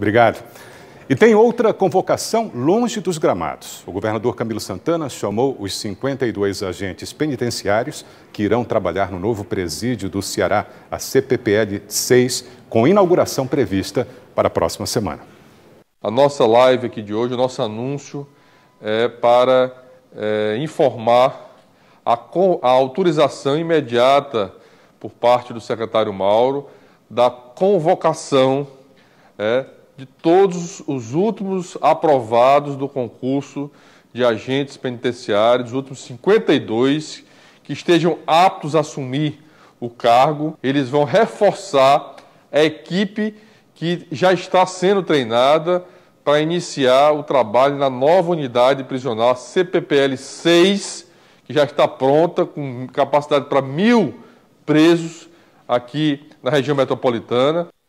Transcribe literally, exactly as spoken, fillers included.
Obrigado. E tem outra convocação longe dos gramados. O governador Camilo Santana chamou os cinquenta e dois agentes penitenciários que irão trabalhar no novo presídio do Ceará, a C P P L seis, com inauguração prevista para a próxima semana. A nossa live aqui de hoje, o nosso anúncio é para é, informar a, a autorização imediata por parte do secretário Mauro da convocação é, de todos os últimos aprovados do concurso de agentes penitenciários, os últimos cinquenta e dois que estejam aptos a assumir o cargo. Eles vão reforçar a equipe que já está sendo treinada para iniciar o trabalho na nova unidade prisional C P P L seis, que já está pronta, com capacidade para mil presos aqui na região metropolitana.